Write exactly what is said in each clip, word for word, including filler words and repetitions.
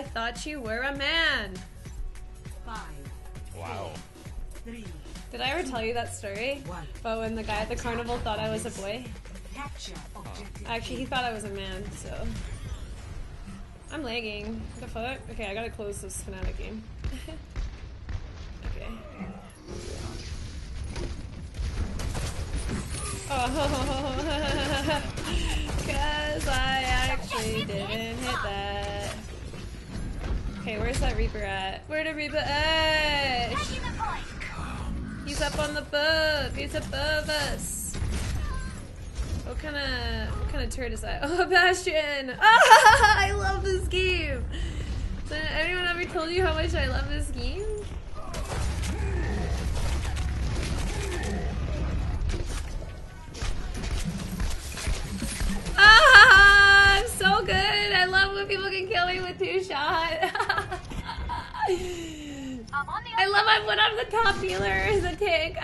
I thought you were a man. Five. Wow. Three. Did I ever tell you that story? One. But when the guy at the carnival thought I was a boy? Capture objective. Actually, he thought I was a man, so. I'm lagging. What the fuck? Okay, I gotta close this Fnatic game. Okay. Oh, cause I actually didn't hit that. Okay, where's that Reaper at? Where did Reaper at? He's up on the boat. He's above us. What kind of what kind of turret is that? Oh, Bastion! Ah, I love this game. Did anyone ever told you how much I love this game? Ah, I'm so good. I love when people can kill me with two shot. I love I'm when I'm the top healer as a tank.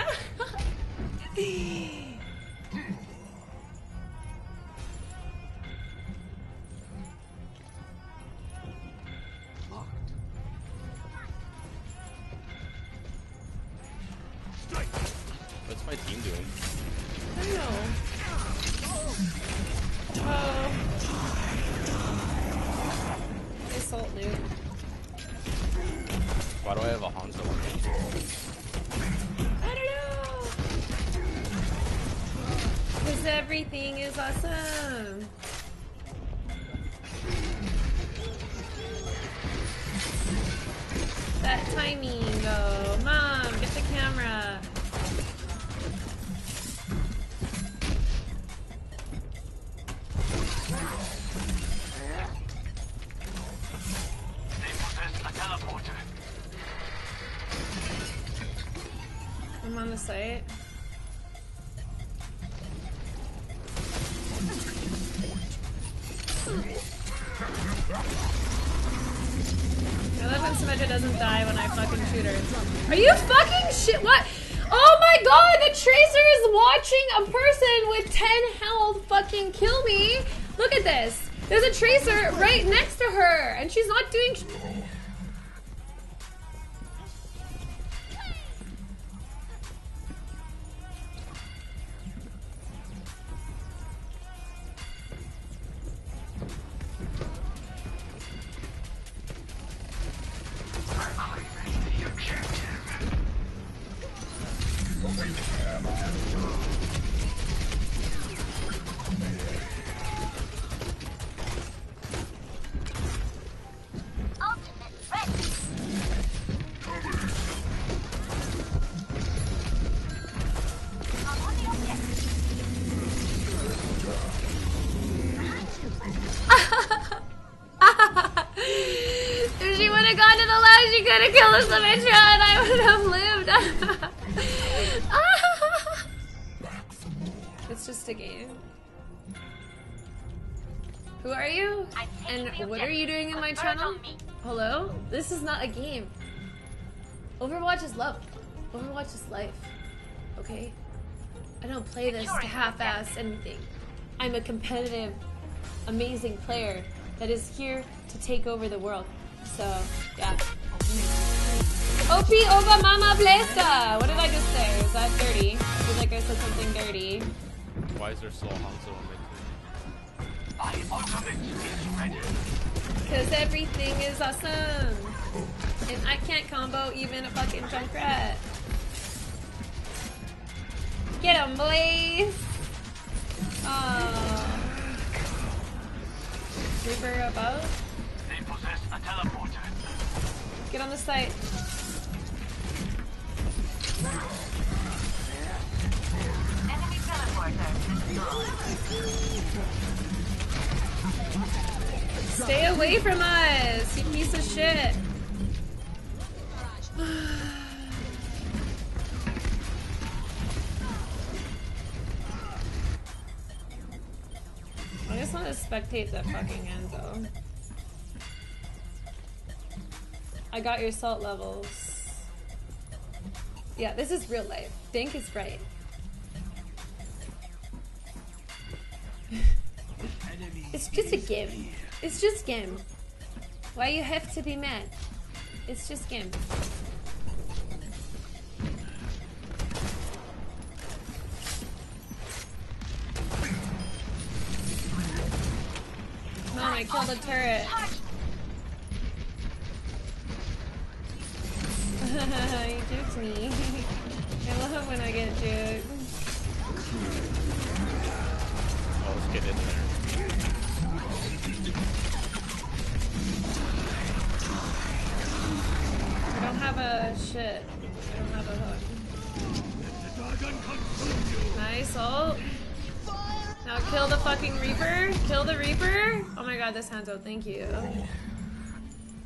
What's my team doing? I don't know. Oh. They assault nuke. Why do I have a Hanzo on me? I don't know! Because everything is awesome! That timing though. Mom, get the camera! I'm on the site. I love when Symmetra doesn't die when I fucking shoot her. Are you fucking shit? What? Oh my god, the Tracer is watching a person with ten health fucking kill me. Look at this. There's a Tracer right next to her, and she's not doing sh Symmetra, and I would have lived. It's just a game. Who are you? And what are you doing in my channel? Hello? This is not a game. Overwatch is love. Overwatch is life. Okay? I don't play this to half-ass anything. I'm a competitive, amazing player that is here to take over the world. So, yeah. O P over Mama Blesta! What did I just say? Was that dirty? I feel like I said something dirty. Why is there still Hanzo on my team? My ultimate is ready. Cause everything is awesome. And I can't combo even a fucking Junkrat. Get him, boys! Aww. Reaper about? They possess a teleporter. Get on the site. Enemy teleporter. Stay away from us, you piece of shit. I just want to spectate that fucking end though. I got your salt levels. Yeah, this is real life. Dink is bright. It's just a game. It's just game. Why you have to be mad? It's just game. No, I killed the turret. You juked me. I love when I get juked. Oh, let's get in there. I don't have a shit. I don't have a hook. Nice ult. Now kill the fucking Reaper. Kill the Reaper. Oh my god, this Hanzo. Thank you.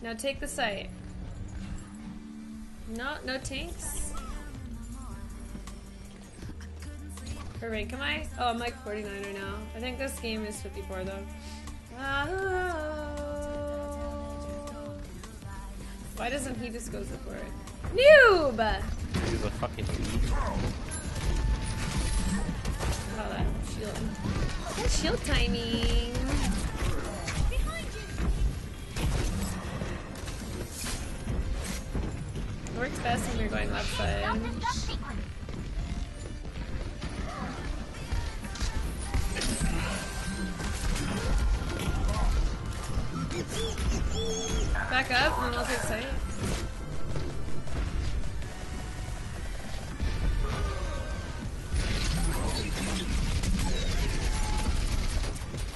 Now take the site. No, no tanks. All right, can I? Oh, I'm like forty-nine right now. I think this game is fifty-four though. Oh. Why doesn't he just go for it? Noob! He's a fucking noob. Oh, that shield. That shield timing. It works best when you're going left side. Back up, and I'll take sight.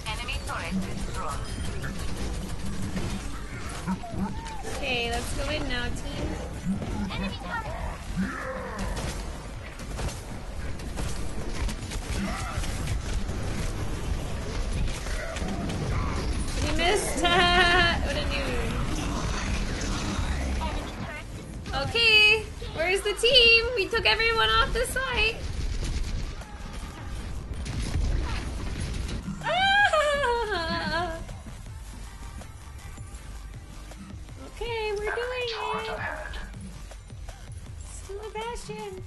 Enemy turret destroyed. Okay, let's go in now, team. Enemy turret. Missed! What a dude. Okay, where's the team? We took everyone off the site. Ah. Okay, we're doing it. Still a Bastion.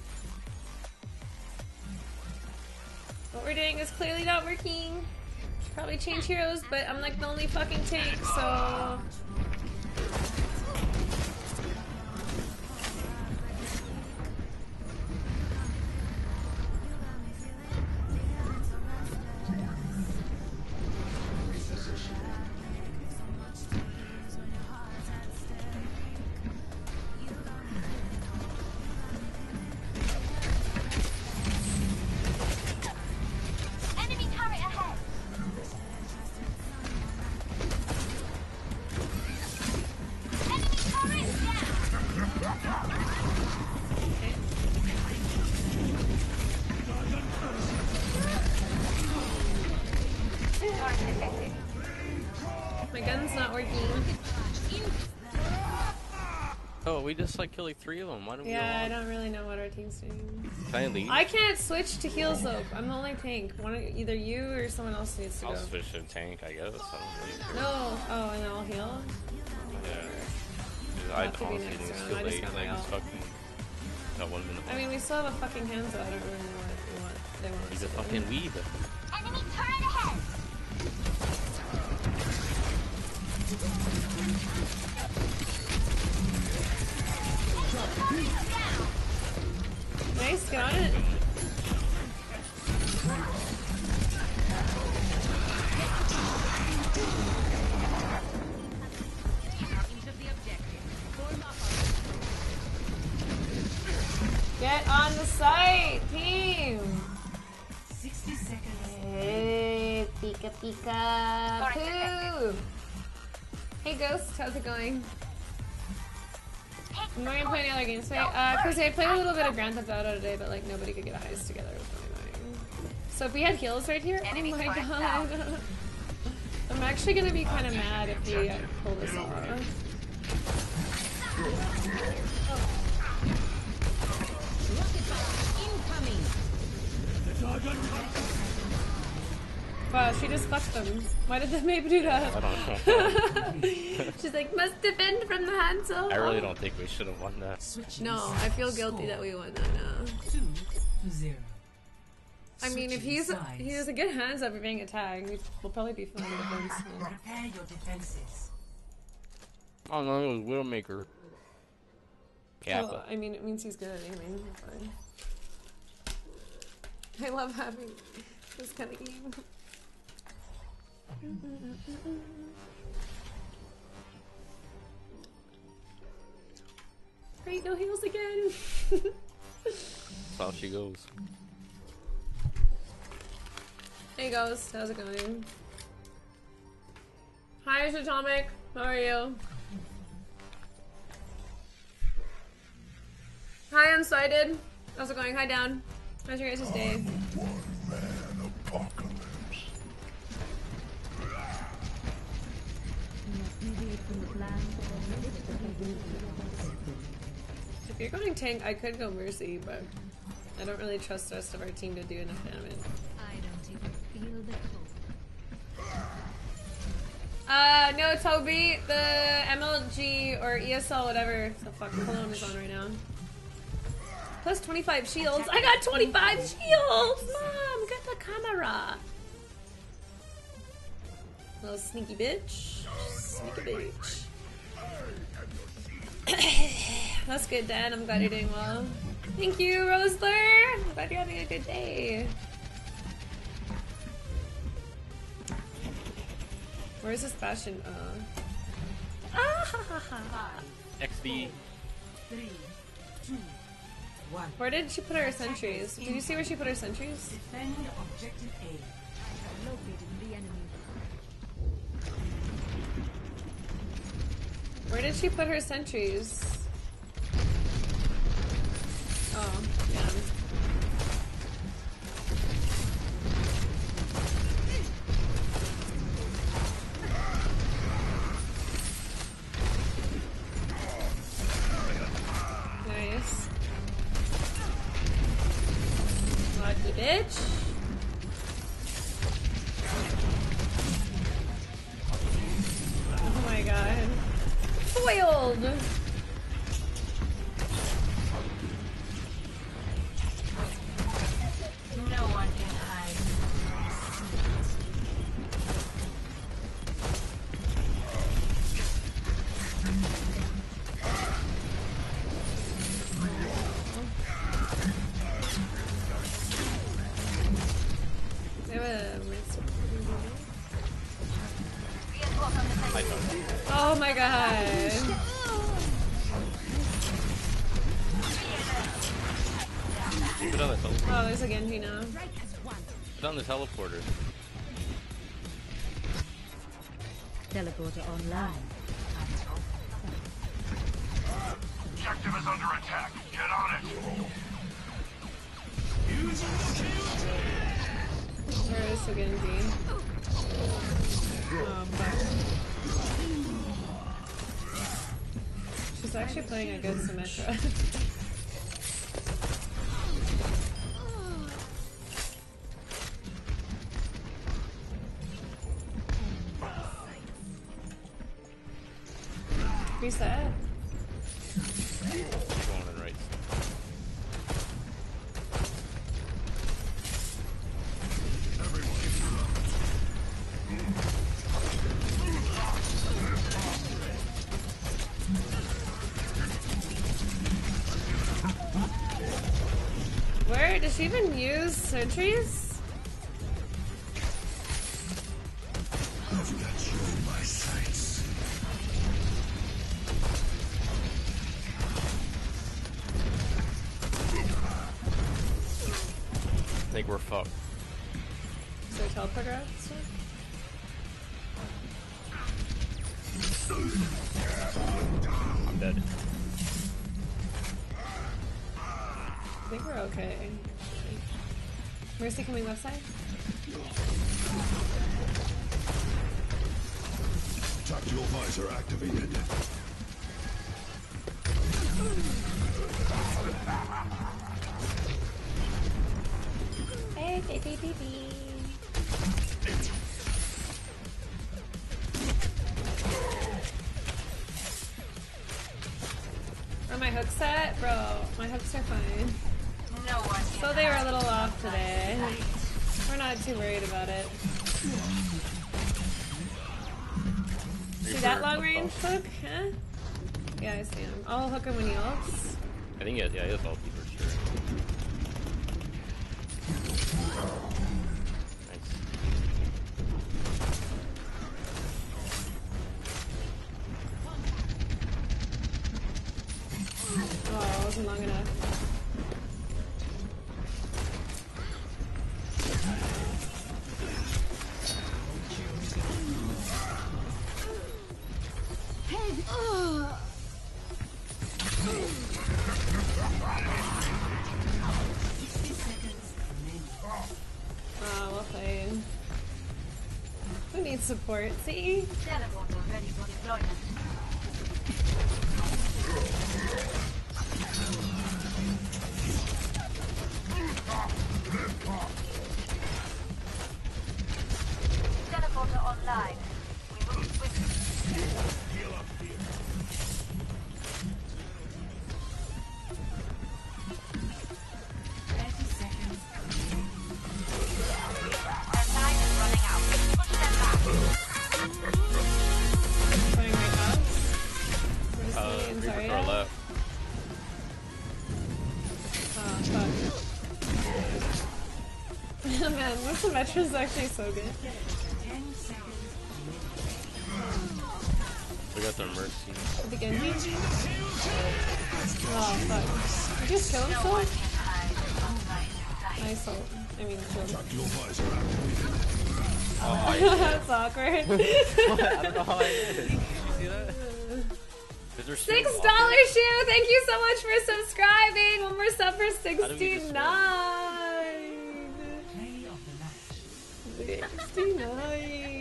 What we're doing is clearly not working. Probably change heroes, but I'm like the only fucking tank, so... We just like killed like three of them. Why don't yeah, we I don't really know what our team's doing. Can I leave? I can't switch to heals though. I'm the only tank. One, either you or someone else needs to I'll go. I'll switch to tank, I guess. I don't really no. Oh, and I'll heal. Yeah. I honestly think it's too late. Like it's fucking. Got one minute. Left. I mean, we still have a fucking Hanzo. I don't really know what we want. They want. He's a fucking weeb. Enemy turret ahead. Nice, got it. Get on the site, team. Sixty seconds. Hey, pika pika poo. Hey, Ghost, how's it going? I'm not gonna play any other games today. Uh, Chrissy, I played a little bit of Grand Theft Auto today, but like nobody could get eyes together. It was really annoying. So if we had heals right here, oh my god. I'm actually gonna be kind of mad if we uh, pull this off. Wow, she just fucked them. Why did the Mabe do that? I don't know. She's like, must defend from the Hanzo. I really don't think we should have won that. No, I feel guilty that we won that now. I mean, if he's a, he has a good hands up for being attacked, we'll probably be fine. Prepare your defenses. Oh no, it was Widowmaker. Yeah, well, but I mean, it means he's good at aiming. Fine. I love having this kind of game. Great, no heals again. That's how she goes. Hey, Ghost, how's it going? Hi, Atomic. How are you? Hi, Unsighted. How's it going? Hi, Down. How's your guys' day? One-man apocalypse. If you're going tank, I could go Mercy, but I don't really trust the rest of our team to do enough damage. I don't even feel the cold. Uh, no, Toby, the M L G or E S L, whatever the fuck clone is on right now. Plus twenty-five shields. I got twenty-five shields! Mom, get the camera. Little sneaky bitch. Sneaky bitch. That's good, Dad. I'm glad you're doing well. Thank you, Rosler. I'm glad you're having a good day. Where's this Bastion? Uh. Ah ha ha ha ha. X D. Three, two, one. Where did she put her sentries? Did you see where she put her sentries? Defend objective A. I located the enemy. Where did she put her sentries? Oh, damn. Yeah. The teleporter. Teleporter online. Objective is under attack. Get on it. Use it. Where is Genji? Oh, fuck. She's actually playing a good Symmetra. Reset. Right. Where does she even use sentries? Coming left side. Tactical visor activated. Hey, baby, baby. Are my hooks set, bro? My hooks are fine. So they were a little off today. We're not too worried about it. See that long range hook? Huh? Yeah, I see him. I'll hook him when he ults. I think he has, yeah, he has ulti for sure. Nice. Oh, it wasn't long enough. Support, see? Symmetra's actually so good. We got their Mercy. The Genji? Oh fuck. Did you just kill himself? Nice ult. I mean, killed him. Oh, that's awkward. I don't know how I did. Did you see that? Six dollar shoe! Thank you so much for subscribing! One more sub for sixty-nine! sixty-nine.